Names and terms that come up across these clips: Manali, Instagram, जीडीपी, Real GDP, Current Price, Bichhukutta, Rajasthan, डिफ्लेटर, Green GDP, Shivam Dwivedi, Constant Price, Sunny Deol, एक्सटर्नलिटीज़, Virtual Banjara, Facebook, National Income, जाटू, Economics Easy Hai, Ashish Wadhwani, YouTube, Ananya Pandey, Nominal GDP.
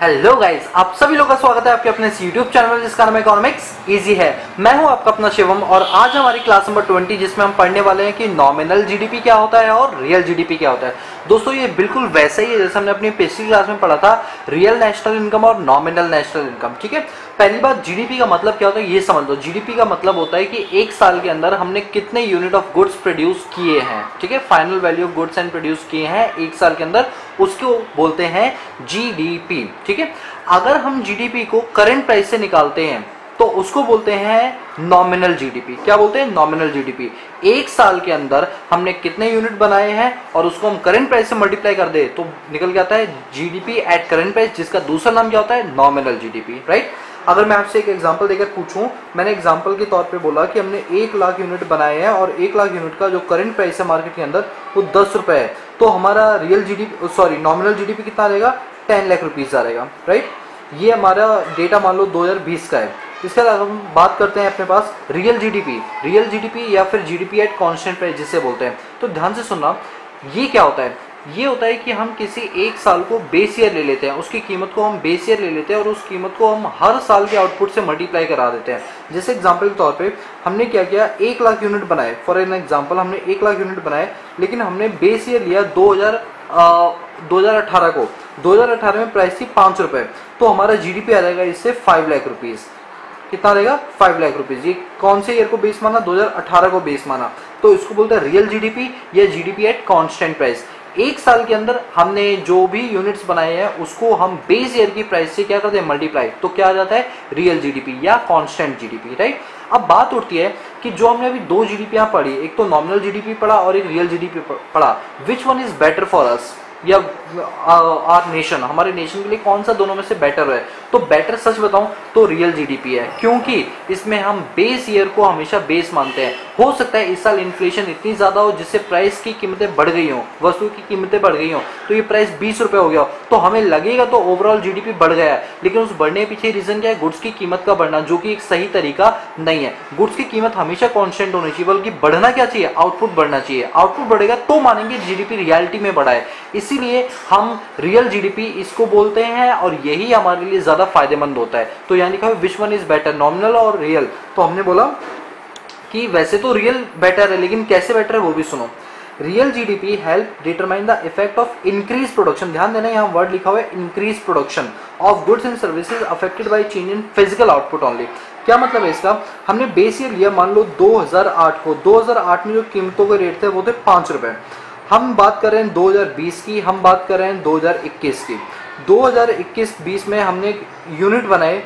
Hello guys, आप सभी लोगों का स्वागत है आपके अपने यूट्यूब चैनल में जिसका नाम है इकोनॉमिक्स इजी है। मैं हूं आपका अपना शिवम और आज हमारी क्लास नंबर 20 जिसमें हम पढ़ने वाले हैं कि नॉमिनल जीडीपी क्या होता है और रियल जीडीपी क्या होता है। दोस्तों ये बिल्कुल वैसा ही है जैसे हमने अपनी पिछली क्लास में पढ़ा था, रियल नेशनल इनकम और नॉमिनल नेशनल इनकम। ठीक है, पहली बात जीडीपी का मतलब क्या होता है ये समझ लो। जीडीपी का मतलब होता है कि एक साल के अंदर हमने कितने यूनिट ऑफ गुड्स प्रोड्यूस किए हैं। ठीक है, final value of goods and produce किए हैं एक साल के अंदर, उसको बोलते हैं जीडीपी। ठीक है, अगर हम जीडीपी को करंट प्राइस से निकालते हैं तो उसको बोलते हैं नॉमिनल जीडीपी। क्या बोलते हैं? Nominal जीडीपी। एक साल के अंदर हमने कितने यूनिट बनाए हैं और उसको हम करंट प्राइस से मल्टीप्लाई कर दे तो निकल के आता है जीडीपी एट करंट प्राइस, जिसका दूसरा नाम क्या होता है? Nominal जीडीपी। राइट। अगर मैं आपसे एक एग्जांपल देकर पूछूं, मैंने एग्जांपल के तौर पे बोला कि हमने 1 लाख यूनिट बनाए हैं और 1 लाख यूनिट का जो करंट प्राइस है मार्केट के अंदर वो 10 रुपए है, तो हमारा real जीडीपी sorry nominal जीडीपी कितना रहेगा? 10 लाख रुपीज आ रहेगा। राइट, ये हमारा डेटा मान लो 2020 का है। इसके बाद हम बात करते हैं अपने पास रियल जीडीपी या फिर जीडीपी एट कांस्टेंट प्राइस जिसे बोलते हैं। तो ध्यान से सुनना, ये क्या होता है? ये होता है कि हम किसी एक साल को बेस ईयर ले लेते हैं, उसकी कीमत को हम बेस ईयर ले लेते हैं और उस कीमत को हम हर साल के आउटपुट से मल्टीप्लाई करा देते हैं। जैसे एग्जांपल के तौर पे हमने क्या किया, 1 लाख यूनिट बनाए। फॉर एन एग्जांपल हमने 1 लाख यूनिट बनाए, लेकिन हमने बेस ईयर लिया 2018 को। 2018 में प्राइस थी 5 रुपये, तो हमारा जीडीपी आ जाएगा इससे 5 लाख रुपीज़। कितना रहेगा? 5 लाख रुपीज। ये कौन से ईयर को बेस माना? 2018 को बेस माना, तो इसको बोलते हैं रियल जीडीपी या जीडीपी एट कांस्टेंट प्राइस। एक साल के अंदर हमने जो भी यूनिट्स बनाए हैं उसको हम बेस ईयर की प्राइस से क्या करते हैं? मल्टीप्लाई, तो क्या आ जाता है? रियल जीडीपी या कांस्टेंट जीडीपी। राइट, अब बात उठती है कि जो हमने अभी 2 जीडीपी यहाँ पढ़ी, एक तो नॉमिनल जीडीपी पढ़ा और एक रियल जीडीपी पढ़ा, which one is better for us या आर नेशन, हमारे नेशन के लिए कौन सा दोनों में से बेटर है? तो बेटर सच बताऊं तो रियल जीडीपी है, क्योंकि इसमें हम बेस ईयर को हमेशा बेस मानते हैं। हो सकता है इस साल इन्फ्लेशन इतनी ज़्यादा हो जिससे प्राइस की कीमतें बढ़ गई हों, वस्तु की कीमतें बढ़ गई हों, तो ये प्राइस 20 रुपये हो गया तो हमें लगेगा तो ओवरऑल जीडीपी बढ़ गया है, लेकिन उस बढ़ने के पीछे रीज़न क्या है? गुड्स की कीमत का बढ़ना, जो कि एक सही तरीका नहीं है। गुड्स की कीमत हमेशा कॉन्स्टेंट होनी चाहिए, बल्कि बढ़ना क्या चाहिए? आउटपुट बढ़ना चाहिए। आउटपुट बढ़ेगा तो मानेंगे जीडीपी रियलिटी में बढ़ा है। इसीलिए हम रियल जीडीपी इसको बोलते हैं और यही हमारे लिए ज़्यादा फायदेमंद होता है। तो यानी कि which one is better, nominal और रियल? तो हमने बोला कि वैसे तो रियल बेटर है, लेकिन कैसे बेटर है वो भी सुनो। Real जीडीपी help determine the effect of increase production. ध्यान देना यहाँ वर्ड लिखा हुआ है increase production of goods and services affected by change in physical output only. क्या मतलब है इसका? हमने बेस ईयर लिया मान लो 2008 को, 2008 में जो कीमतों के रेट थे वो थे 5 रुपये। हम बात कर रहे हैं 2020 की, हम बात कर रहे हैं 2021 की। 2021-20 में हमने यूनिट बनाए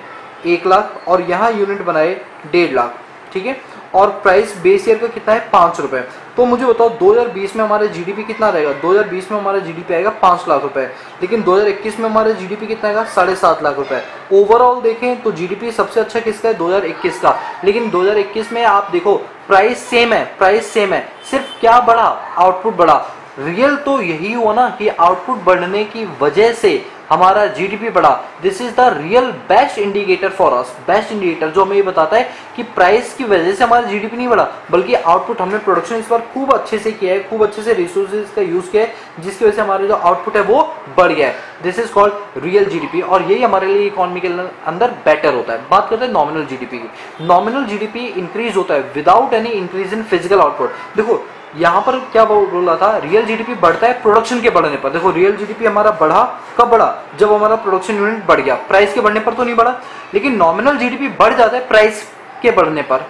1 लाख और यहाँ यूनिट बनाए 1.5 लाख। ठीक है, और प्राइस बेस ईयर का कितना है? 5 रुपये। तो मुझे बताओ 2020 में हमारा जीडीपी कितना रहेगा? 2020 में हमारा जीडीपी आएगा 5 लाख रुपए, लेकिन 2021 में हमारा जीडीपी कितना आएगा? 7.5 लाख रुपए। ओवरऑल देखें तो जीडीपी सबसे अच्छा किसका है? 2021 का। लेकिन 2021 में आप देखो प्राइस सेम है, प्राइस सेम है, सिर्फ क्या बढ़ा? आउटपुट बढ़ा। रियल तो यही हुआ ना कि आउटपुट बढ़ने की वजह से हमारा जीडीपी बढ़ा। This is the real best indicator for us, best indicator जो हमें ये बताता है कि प्राइस की वजह से हमारा जीडीपी नहीं बढ़ा, बल्कि आउटपुट, हमने प्रोडक्शन इस बार खूब अच्छे से किया है, खूब अच्छे से रिसोर्सेज का यूज किया है, जिसकी वजह से हमारा जो आउटपुट है वो बढ़ गया है। This is called real जीडीपी और यही हमारे लिए इकोनॉमी के अंदर बेटर होता है। बात करते हैं नॉमिनल जीडीपी की। नॉमिनल जीडीपी इंक्रीज होता है without any increase in physical output. देखो यहाँ पर क्या बोल रहा था, रियल जीडीपी बढ़ता है प्रोडक्शन के बढ़ने पर। देखो रियल जीडीपी हमारा बढ़ा, कब बढ़ा? जब हमारा प्रोडक्शन यूनिट बढ़ गया, प्राइस के बढ़ने पर तो नहीं बढ़ा। लेकिन नॉमिनल जीडीपी बढ़ जाता है प्राइस के बढ़ने पर,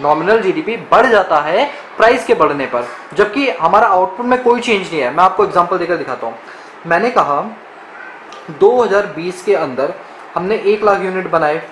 नॉमिनल जीडीपी बढ़ जाता है प्राइस के बढ़ने पर, जबकि हमारा आउटपुट में कोई चेंज नहीं है। मैं आपको एग्जाम्पल देकर दिखाता हूँ। मैंने कहा 2020 के अंदर हमने 1 लाख यूनिट बनाए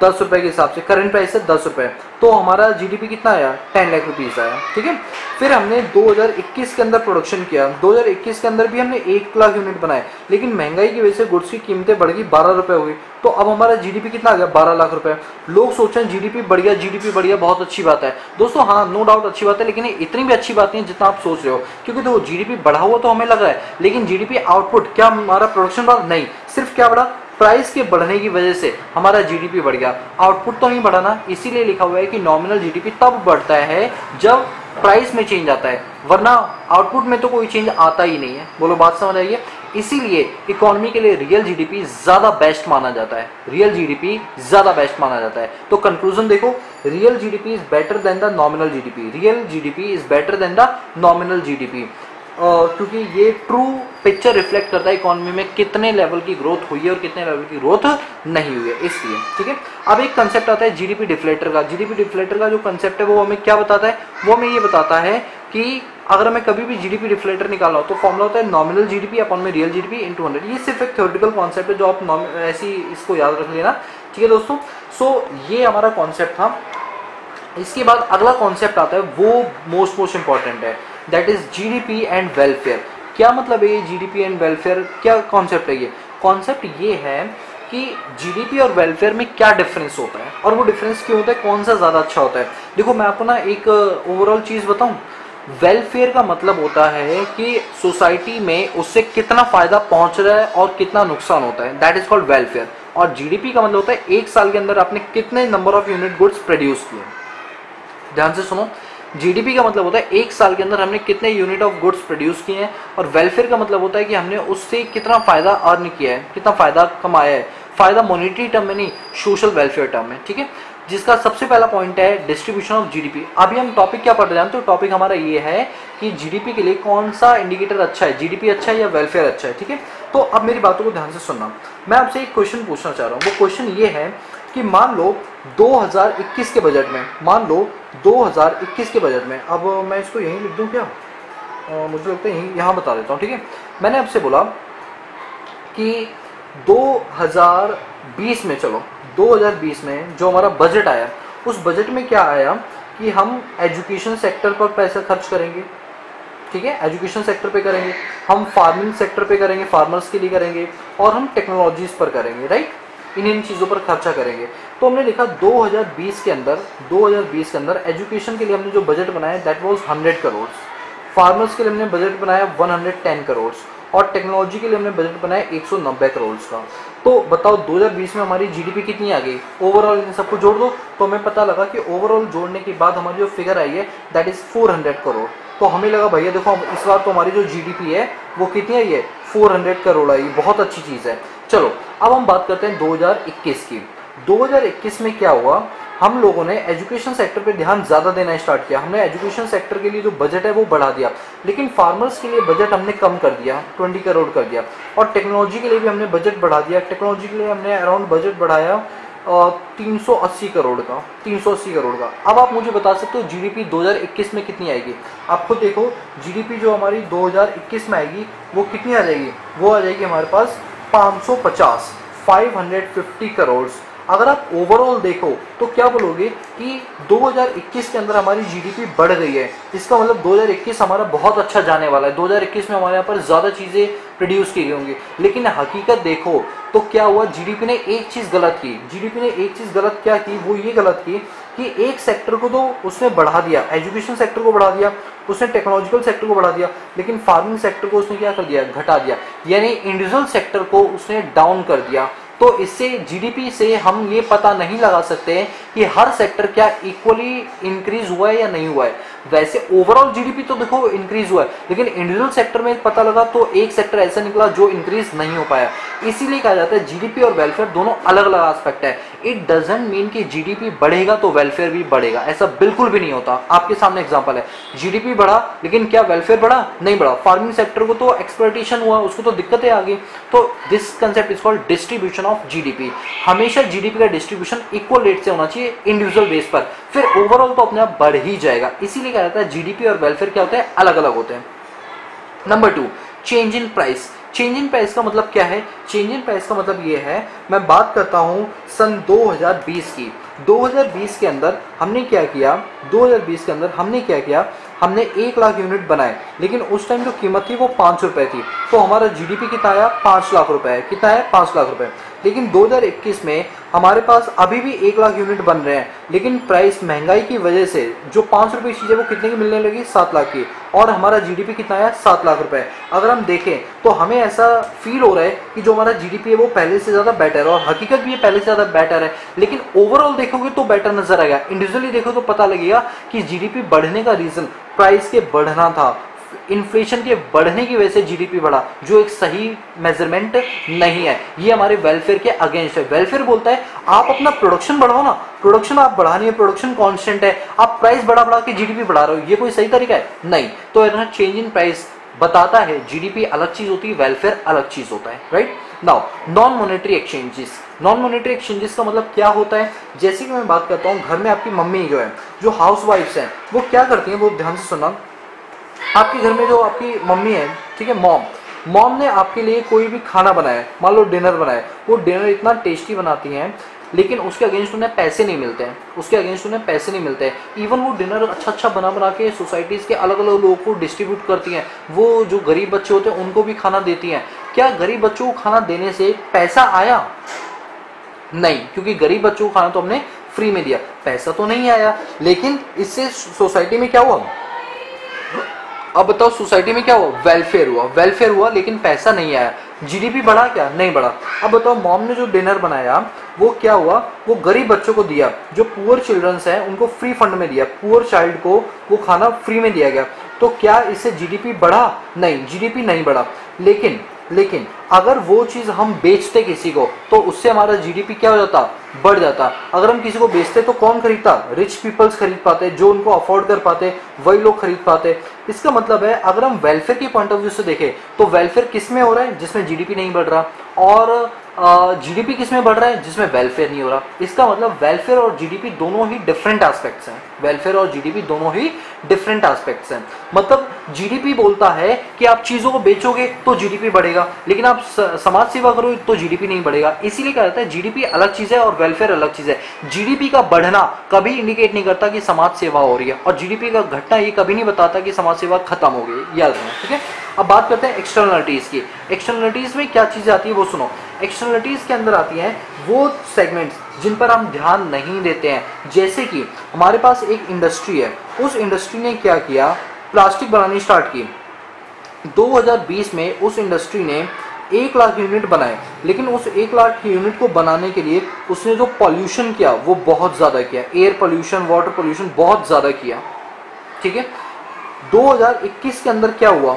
10 रुपए के हिसाब से, करंट प्राइस है 10 रुपए, तो हमारा जीडीपी कितना आया? 10 लाख रुपीस आया। ठीक है, फिर हमने 2021 के अंदर प्रोडक्शन किया, 2021 के अंदर भी हमने 1 लाख यूनिट बनाए, लेकिन महंगाई की वजह से गुड्स की कीमतें बढ़ गई, 12 रुपए हुई, तो अब हमारा जीडीपी कितना आ गया? 12 लाख रुपए। लोग सोच रहे हैं जीडीपी बढ़ गया, जीडीपी बढ़ गया, बहुत अच्छी बात है। दोस्तों हाँ, नो डाउट अच्छी बात है, लेकिन इतनी भी अच्छी बात नहीं जितना आप सोच रहे हो, क्योंकि देखो जीडीपी बढ़ा हुआ तो हमें लग रहा है, लेकिन जीडीपी आउटपुट, क्या हमारा प्रोडक्शन बढ़ा? नहीं, सिर्फ क्या बढ़ा? प्राइस के बढ़ने की वजह से हमारा जीडीपी बढ़ गया, आउटपुट तो नहीं बढ़ा ना। इसीलिए लिखा हुआ है कि नॉमिनल जीडीपी तब बढ़ता है जब प्राइस में चेंज आता है, वरना आउटपुट में तो कोई चेंज आता ही नहीं है। बोलो, बात समझ आइए। इसीलिए इकोनॉमी के लिए रियल जीडीपी ज़्यादा बेस्ट माना जाता है, रियल जीडीपी ज़्यादा बेस्ट माना जाता है। तो कंक्लूजन देखो, real जीडीपी is better than the nominal जीडीपी, real जीडीपी is better than the nominal जीडीपी, क्योंकि ये ट्रू पिक्चर रिफ्लेक्ट करता है इकोनॉमी में कितने लेवल की ग्रोथ हुई है और कितने लेवल की ग्रोथ नहीं हुई है, इसलिए ठीक है। अब एक कंसेप्ट आता है जीडीपी डिफ्लेटर का। जीडीपी डिफ्लेटर का जो कंसेप्ट है वो हमें क्या बताता है, वो हमें ये बताता है कि अगर मैं कभी भी जीडीपी डिफ्लेटर निकाला हो तो फॉर्मूला होता है नॉमिनल जीडीपी अपॉन में रियल जीडीपी इनटू 100। ये सिर्फ एक थ्योरेटिकल कॉन्सेप्ट है जो आप ऐसी इसको याद रख लेना, ठीक है दोस्तों। सो ये हमारा कॉन्सेप्ट था। इसके बाद अगला कॉन्सेप्ट आता है वो मोस्ट इंपॉर्टेंट है, that is जीडीपी and welfare. क्या मतलब है ये जीडीपी एंड वेलफेयर, क्या कॉन्सेप्ट है ये? कॉन्सेप्ट ये है कि जीडीपी और वेलफेयर में क्या डिफरेंस होता है और वो डिफरेंस क्यों होता है, कौन सा ज़्यादा अच्छा होता है। देखो मैं आपको ना एक ओवरऑल चीज़ बताऊं, वेलफेयर का मतलब होता है कि सोसाइटी में उससे कितना फ़ायदा पहुंच रहा है और कितना नुकसान होता है, दैट इज कॉल्ड वेलफेयर। और जीडीपी का मतलब होता है एक साल के अंदर आपने कितने number of unit goods produce किए। ध्यान से सुनो, जीडीपी का मतलब होता है एक साल के अंदर हमने कितने यूनिट ऑफ गुड्स प्रोड्यूस किए हैं, और वेलफेयर का मतलब होता है कि हमने उससे कितना फ़ायदा अर्न किया है, कितना फ़ायदा कमाया है। फ़ायदा मॉनेटरी टर्म में नहीं, सोशल वेलफेयर टर्म में, ठीक है। जिसका सबसे पहला पॉइंट है डिस्ट्रीब्यूशन ऑफ जीडीपी। अभी हम टॉपिक क्या पढ़ रहे हैं, तो टॉपिक हमारा ये है कि जीडीपी के लिए कौन सा इंडिकेटर अच्छा है, जीडीपी अच्छा है या वेलफेयर अच्छा है, ठीक है। तो अब मेरी बातों को ध्यान से सुनना, मैं आपसे एक क्वेश्चन पूछना चाह रहा हूँ। वो क्वेश्चन ये है कि मान लो 2021 के बजट में, मान लो 2021 के बजट में, अब मैं इसको यहीं लिख दूँ क्या, मुझे लगता है यहीं यहाँ बता देता हूँ, ठीक है। मैंने आपसे बोला कि 2020 में, चलो 2020 में जो हमारा बजट आया, उस बजट में क्या आया कि हम एजुकेशन सेक्टर पर पैसा खर्च करेंगे, ठीक है, एजुकेशन सेक्टर पे करेंगे, हम फार्मिंग सेक्टर पे करेंगे, फार्मर्स के लिए करेंगे, और हम टेक्नोलॉजीज़ पर करेंगे, राइट, इन चीज़ों पर खर्चा करेंगे। तो हमने लिखा 2020 के अंदर, 2020 के अंदर एजुकेशन के लिए हमने जो बजट बनाया दैट वाज 100 करोड़, फार्मर्स के लिए हमने बजट बनाया 110 करोड़, और टेक्नोलॉजी के लिए हमने बजट बनाया 190 करोड़ का। तो बताओ 2020 में हमारी जीडीपी कितनी आ गई ओवरऑल, इन सबको जोड़ दो। तो हमें पता लगा कि ओवरऑल जोड़ने के बाद हमारी जो फिगर आई है दैट इज़ 400 करोड़। तो हमें लगा भैया देखो इस बार तो हमारी जो जीडीपी है वो कितनी आई है, 400 करोड़ आई, बहुत अच्छी चीज़ है। चलो अब हम बात करते हैं 2021 की। 2021 में क्या हुआ, हम लोगों ने एजुकेशन सेक्टर पे ध्यान ज़्यादा देना स्टार्ट किया। हमने एजुकेशन सेक्टर के लिए जो बजट है वो बढ़ा दिया, लेकिन फार्मर्स के लिए बजट हमने कम कर दिया, 20 करोड़ कर दिया, और टेक्नोलॉजी के लिए भी हमने बजट बढ़ा दिया। टेक्नोलॉजी के लिए हमने अराउंड बजट बढ़ाया 380 करोड़ का, 380 करोड़ का। अब आप मुझे बता सकते हो जीडीपी 2021 में कितनी आएगी? आप खुद देखो जीडीपी जो हमारी 2021 में आएगी वो कितनी आ जाएगी, वो आ जाएगी हमारे पास 550 करोड़। अगर आप ओवरऑल देखो तो क्या बोलोगे कि 2021 के अंदर हमारी जीडीपी बढ़ गई है, इसका मतलब 2021 हमारा बहुत अच्छा जाने वाला है, 2021 में हमारे यहाँ पर ज़्यादा चीज़ें प्रोड्यूस की गई होंगी। लेकिन हकीकत देखो तो क्या हुआ, जीडीपी ने एक चीज़ गलत की। जीडीपी ने एक चीज़ गलत क्या की, वो ये गलत की कि एक सेक्टर को तो उसने बढ़ा दिया, एजुकेशन सेक्टर को बढ़ा दिया, उसने टेक्नोलॉजिकल सेक्टर को बढ़ा दिया, लेकिन फार्मिंग सेक्टर को उसने क्या कर दिया, घटा दिया, यानी इंडिविजुअल सेक्टर को उसने डाउन कर दिया। तो इससे जीडीपी से हम ये पता नहीं लगा सकते हैं कि हर सेक्टर क्या इक्वली इंक्रीज हुआ है या नहीं हुआ है। वैसे ओवरऑल जीडीपी तो देखो इंक्रीज हुआ है, लेकिन इंडिविजुअल सेक्टर में पता लगा तो एक सेक्टर ऐसा निकला जो इंक्रीज नहीं हो पाया। इसीलिए कहा जाता है जीडीपी और वेलफेयर दोनों अलग अलग एस्पेक्ट है। इट डजेंट मीन कि जीडीपी बढ़ेगा तो वेलफेयर भी बढ़ेगा, ऐसा बिल्कुल भी नहीं होता। आपके सामने एग्जाम्पल है, जीडीपी बढ़ा लेकिन क्या वेलफेयर बढ़ा, नहीं बढ़ा। फार्मिंग सेक्टर को तो एक्सप्लॉयटेशन हुआ, उसको तो दिक्कतें आ गई। तो this concept is called distribution of जीडीपी। हमेशा जीडीपी का डिस्ट्रीब्यूशन इक्वल रेट से होना चाहिए इंडिविजुअल बेस पर, फिर ओवरऑल तो अपने आप बढ़ ही जाएगा। इसीलिए कहा जाता है जीडीपी और वेलफेयर क्या होते हैं, अलग अलग होते हैं। Number 2, change in price. Change in price का मतलब क्या है? चेंज इन प्राइस का मतलब ये है, मैं बात करता हूँ सन 2020 की। 2020 के अंदर हमने क्या किया, 2020 के अंदर हमने क्या किया, हमने 1 लाख यूनिट बनाए, लेकिन उस टाइम जो कीमत थी वो 5 रुपये थी। तो हमारा जीडीपी कितना आया, 5 लाख रुपए, कितना है, 5 लाख रुपए। लेकिन 2021 में हमारे पास अभी भी 1 लाख यूनिट बन रहे हैं, लेकिन प्राइस महंगाई की वजह से जो 5 रुपये की चीज़ है वो कितने की मिलने लगी, 7 लाख की, और हमारा जीडीपी कितना आया, 7 लाख रुपए। अगर हम देखें तो हमें ऐसा फील हो रहा है कि जो हमारा जीडीपी है वो पहले से ज़्यादा बेटर है, और हकीकत भी ये पहले से ज़्यादा बेटर है, लेकिन ओवरऑल देखोगे तो बेटर नजर आएगा। इंडिविजुअली देखो तो पता लगेगा कि जीडीपी बढ़ने का रीज़न प्राइस के बढ़ना था, इन्फ्लेशन के बढ़ने की वजह से जीडीपी बढ़ा, जो एक सही मेजरमेंट नहीं है। ये हमारे वेलफेयर के अगेंस्ट है। वेलफेयर बोलता है आप अपना प्रोडक्शन बढ़ाओ ना, प्रोडक्शन आप बढ़ा नहीं है, प्रोडक्शन कांस्टेंट है, आप प्राइस बढ़ा बढ़ा के जीडीपी बढ़ा रहे हो, ये कोई सही तरीका है नहीं। तो चेंज इन प्राइस बताता है जीडीपी अलग चीज होती है, वेलफेयर अलग चीज होता है। Right now non monetary exchanges. Non monetary exchanges का मतलब क्या होता है? जैसे कि मैं बात करता हूँ, घर में आपकी मम्मी जो है, जो हाउस वाइफ्स हैं, वो क्या करती हैं, वो ध्यान से सुनना। आपके घर में जो आपकी मम्मी है, ठीक है, मॉम ने आपके लिए कोई भी खाना बनाया, मान लो डिनर बनाया, वो डिनर इतना टेस्टी बनाती हैं, लेकिन उसके अगेंस्ट उन्हें पैसे नहीं मिलते हैं, इवन वो डिनर अच्छा अच्छा बना बना के सोसाइटीज़ के अलग अलग लोगों को डिस्ट्रीब्यूट करती हैं, वो जो गरीब बच्चे होते हैं उनको भी खाना देती हैं। क्या गरीब बच्चों को खाना देने से पैसा आया? नहीं, क्योंकि गरीब बच्चों को खाना तो हमने फ्री में दिया, पैसा तो नहीं आया। लेकिन इससे सोसाइटी में क्या हुआ, अब बताओ, सोसाइटी में क्या हुआ? वेलफेयर हुआ। वेलफेयर हुआ लेकिन पैसा नहीं आया। जीडीपी बढ़ा क्या? नहीं बढ़ा। अब बताओ, मॉम ने जो डिनर बनाया वो क्या हुआ, वो गरीब बच्चों को दिया, जो पुअर चिल्ड्रंस हैं उनको फ्री फंड में दिया, पुअर चाइल्ड को वो खाना फ्री में दिया गया। तो क्या इससे जीडीपी बढ़ा? नहीं, जीडीपी नहीं बढ़ा। लेकिन अगर वो चीज़ हम बेचते किसी को, तो उससे हमारा जीडीपी क्या हो जाता, बढ़ जाता। अगर हम किसी को बेचते तो कौन खरीदता? रिच पीपल्स खरीद पाते, जो उनको अफोर्ड कर पाते वही लोग खरीद पाते। इसका मतलब है अगर हम वेलफेयर के पॉइंट ऑफ व्यू से देखें तो वेलफेयर किस में हो रहा है, जिसमें जीडीपी नहीं बढ़ रहा, और जीडीपी किस में बढ़ रहा है, जिसमें वेलफेयर नहीं हो रहा। इसका मतलब वेलफेयर और जीडीपी दोनों ही डिफरेंट एस्पेक्ट्स हैं, मतलब जीडीपी बोलता है कि आप चीज़ों को बेचोगे तो जीडीपी बढ़ेगा, लेकिन आप समाज सेवा करो तो जीडीपी नहीं बढ़ेगा। इसीलिए कहा जाता है जीडीपी अलग चीज़ है और वेलफेयर अलग चीज़ है। जीडीपी का बढ़ना कभी इंडिकेट नहीं करता कि समाज सेवा हो रही है, और जीडीपी का घटना ये कभी नहीं बताता कि समाज सेवा खत्म हो गई। याद रखना, ठीक है। अब बात करते हैं एक्सटर्नलिटीज़ की। एक्सटर्नलिटीज़ में क्या चीज़ें आती है वो सुनो। एक्सटर्नलिटीज़ के अंदर आती हैं वो सेगमेंट्स जिन पर हम ध्यान नहीं देते हैं। जैसे कि हमारे पास एक इंडस्ट्री है, उस इंडस्ट्री ने क्या किया, प्लास्टिक बनानी स्टार्ट की। 2020 में उस इंडस्ट्री ने 1 लाख यूनिट बनाए, लेकिन उस 1 लाख यूनिट को बनाने के लिए उसने जो पॉल्यूशन किया वो बहुत ज़्यादा किया, एयर पॉल्यूशन, वाटर पॉल्यूशन बहुत ज़्यादा किया, ठीक है। 2021 के अंदर क्या हुआ,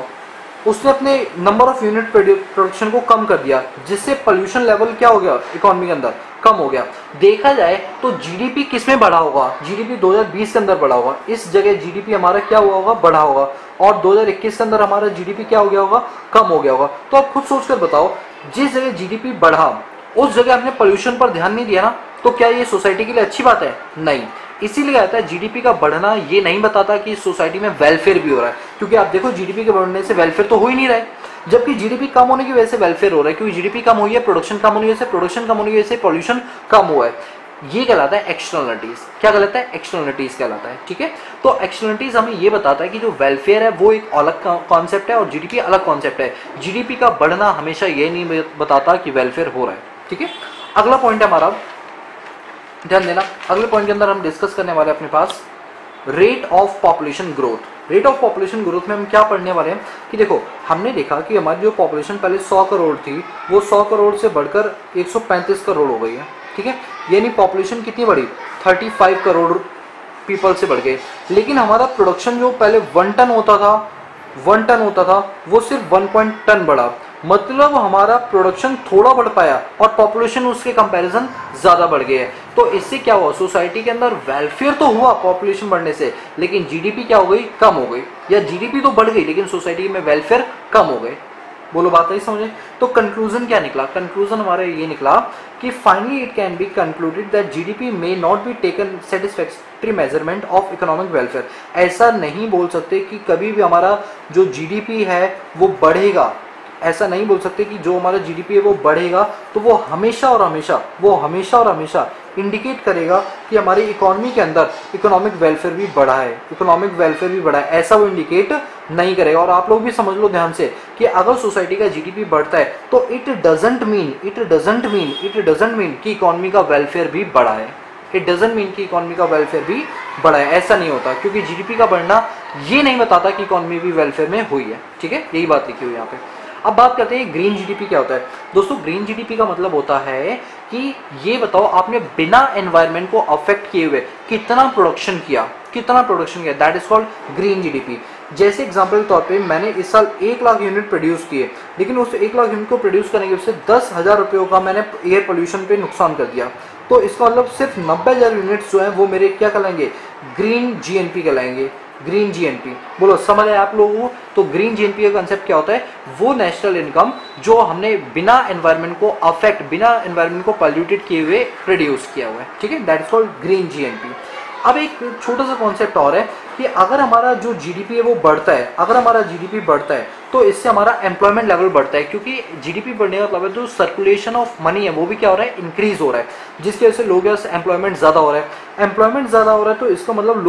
उसने अपने नंबर ऑफ यूनिट प्रोडक्शन को कम कर दिया, जिससे पोल्यूशन लेवल क्या हो गया, इकोनॉमी के अंदर कम हो गया। देखा जाए तो जीडीपी किस में बढ़ा होगा, जीडीपी 2020 के अंदर बढ़ा होगा, इस जगह जीडीपी हमारा क्या हुआ होगा, बढ़ा होगा, और 2021 के अंदर हमारा जीडीपी क्या हो गया होगा, कम हो गया होगा। तो आप खुद सोच कर बताओ, जिस जगह जीडीपी बढ़ा उस जगह हमने पोल्यूशन पर ध्यान नहीं दिया ना, तो क्या ये सोसाइटी के लिए अच्छी बात है? नहीं। इसीलिए आता है जीडीपी का बढ़ना ये नहीं बताता कि सोसाइटी में वेलफेयर भी हो रहा है, क्योंकि आप देखो जीडीपी के बढ़ने से वेलफेयर तो हो ही नहीं रहा है, जबकि जीडीपी कम होने की वजह से वेलफेयर हो रहा है, क्योंकि जीडीपी कम हुई है, प्रोडक्शन कम होने की वजह से, पॉल्यूशन कम हुआ है। ये कहलाता है एक्सटर्नलिटीज़। क्या कहलाता है? एक्सटर्नलिटीज़ कहलाता है, ठीक है। तो एक्सटर्नलिटीज़ हमें ये बताता है कि जो वेलफेयर है वो एक अलग कॉन्सेप्ट है और जीडीपी अलग कॉन्सेप्ट है। जीडीपी का बढ़ना हमेशा ये नहीं बताता कि वेलफेयर हो रहा है, ठीक है। अगला पॉइंट हमारा ध्यान देना। अगले पॉइंट के अंदर हम डिस्कस करने वाले अपने पास rate of population growth. Rate of population growth में हम क्या पढ़ने वाले हैं कि देखो, हमने देखा कि हमारी जो पॉपुलेशन पहले 100 करोड़ थी वो 100 करोड़ से बढ़कर 135 करोड़ हो गई है, ठीक है। यानी पॉपुलेशन कितनी बढ़ी, 35 करोड़ पीपल से बढ़ गए। लेकिन हमारा प्रोडक्शन जो पहले 1 टन होता था, वो सिर्फ 1.1 टन बढ़ा। मतलब हमारा प्रोडक्शन थोड़ा बढ़ पाया और पॉपुलेशन उसके कंपैरिजन ज़्यादा बढ़ गई है। तो इससे क्या हुआ, सोसाइटी के अंदर वेलफेयर तो हुआ पॉपुलेशन बढ़ने से, लेकिन जीडीपी क्या हो गई, कम हो गई, या जीडीपी तो बढ़ गई लेकिन सोसाइटी में वेलफेयर कम हो गए। बोलो, बात नहीं समझे। तो कंक्लूजन क्या निकला? कंक्लूजन हमारा ये निकला कि finally it can be concluded that जीडीपी may not be taken satisfactory measurement of economic welfare. ऐसा नहीं बोल सकते कि कभी भी हमारा जो जीडीपी है वो बढ़ेगा, ऐसा नहीं बोल सकते कि जो हमारा जीडीपी है वो बढ़ेगा, तो वो हमेशा और हमेशा इंडिकेट करेगा कि हमारी इकोनॉमी के अंदर इकोनॉमिक वेलफेयर भी बढ़ा है, ऐसा वो इंडिकेट नहीं करेगा। और आप लोग भी समझ लो ध्यान से कि अगर सोसाइटी का जीडीपी बढ़ता है तो इट डजेंट मीन कि इकोनॉमी का वेलफेयर भी बढ़ा है, ऐसा नहीं होता, क्योंकि जीडीपी का बढ़ना ये नहीं बताता कि इकोनॉमी भी वेलफेयर में हुई है, ठीक है। यही बात लिखी हुई यहाँ पे। अब बात करते हैं ग्रीन जीडीपी क्या होता है। दोस्तों, ग्रीन जीडीपी का मतलब होता है कि ये बताओ आपने बिना एनवायरनमेंट को अफेक्ट किए हुए कितना प्रोडक्शन किया, that is called green जीडीपी। जैसे एग्जाम्पल के तौर पे मैंने इस साल 1 लाख यूनिट प्रोड्यूस किए, लेकिन उस 1 लाख यूनिट को प्रोड्यूस करने के उससे 10,000 रुपये का मैंने एयर पोल्यूशन पे नुकसान कर दिया, तो इसका मतलब सिर्फ 90,000 यूनिट्स जो हैं वो मेरे क्या कहलाएंगे, ग्रीन जीएनपी कहलाएंगे। ग्रीन जीएनपी बोलो समझ आया आप लोगों को? तो ग्रीन जीएनपी का कंसेप्ट क्या होता है, वो नेशनल इनकम जो हमने बिना एनवायरनमेंट को अफेक्ट, बिना एनवायरनमेंट को पॉल्यूटेड किए हुए प्रोड्यूस किया हुआ है, ठीक है, that is called green GNP. अब एक छोटा सा कॉन्सेप्ट और है कि अगर हमारा जो जीडीपी है वो बढ़ता है, अगर हमारा जीडीपी बढ़ता है तो इससे हमारा एम्प्लॉयमेंट लेवल बढ़ता है, क्योंकि जीडीपी बढ़ने का मतलब है तो सर्कुलेशन ऑफ मनी है वो भी क्या हो रहा है, इंक्रीज हो रहा है, जिसकी वजह से लोगों के एम्प्लॉयमेंट ज़्यादा हो रहा है। एम्प्लॉयमेंट ज़्यादा हो रहा है तो इसका मतलब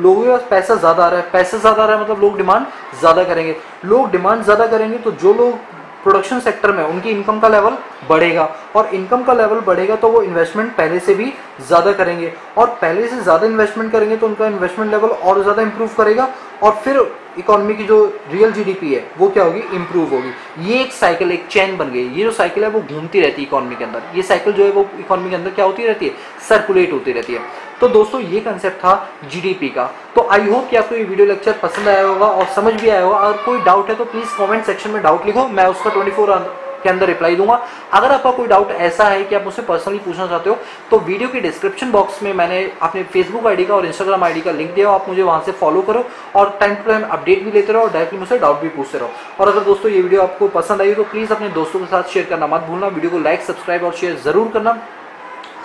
लोगों के पास पैसा ज़्यादा आ रहा है, पैसा ज़्यादा आ रहा है मतलब लोग डिमांड ज़्यादा करेंगे, लोग डिमांड ज़्यादा करेंगे तो जो लोग प्रोडक्शन सेक्टर में उनकी इनकम का लेवल बढ़ेगा, और इनकम का लेवल बढ़ेगा तो वो इन्वेस्टमेंट पहले से भी ज़्यादा करेंगे, और पहले से ज़्यादा इन्वेस्टमेंट करेंगे तो उनका इन्वेस्टमेंट लेवल और ज़्यादा इंप्रूव करेगा, और फिर इकोनॉमी की जो रियल जीडीपी है वो क्या होगी, इंप्रूव होगी। ये एक साइकिल, एक चैन बन गई, ये जो साइकिल है वो घूमती रहती है इकोनॉमी के अंदर, ये साइकिल जो है वो इकोनॉमी के अंदर क्या होती रहती है, सर्कुलेट होती रहती है। तो दोस्तों ये कंसेप्ट था जीडीपी का। तो आई होप कि आपको ये वीडियो लेक्चर पसंद आया होगा और समझ भी आया होगा। अगर कोई डाउट है तो प्लीज़ कमेंट सेक्शन में डाउट लिखो, मैं उसका 24 के अंदर रिप्लाई दूंगा। अगर आपका कोई डाउट ऐसा है कि आप मुझसे पर्सनली पूछना चाहते हो तो वीडियो के डिस्क्रिप्शन बॉक्स में मैंने अपने फेसबुक आईडी का और इंस्टाग्राम आईडी का लिंक दिया, आप मुझे वहां से फॉलो करो और टाइम टू टाइम अपडेट भी लेते रहो और डायरेक्टली मुझसे डाउट भी पूछते रहो। और अगर दोस्तों ये वीडियो आपको पसंद आई हो तो प्लीज़ अपने दोस्तों के साथ शेयर करना मत भूलना, वीडियो को लाइक सब्सक्राइब और शेयर जरूर करना।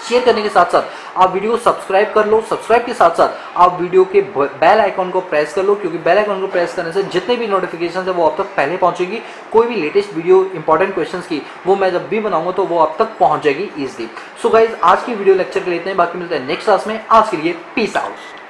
शेयर करने के साथ साथ आप वीडियो को सब्सक्राइब कर लो, सब्सक्राइब के साथ साथ आप वीडियो के बेल आइकॉन को प्रेस कर लो, क्योंकि बेल आइकॉन को प्रेस करने से जितने भी नोटिफिकेशन है वो आप तक पहले पहुंचेगी। कोई भी लेटेस्ट वीडियो इंपॉर्टेंट क्वेश्चंस की वो मैं जब भी बनाऊंगा तो वो आप तक पहुंच जाएगी ईजिली। सो गाइज आज की वीडियो लेक्चर के लेते हैं, बाकी मिलते हैं नेक्स्ट क्लास में। आज के लिए पीस आउट।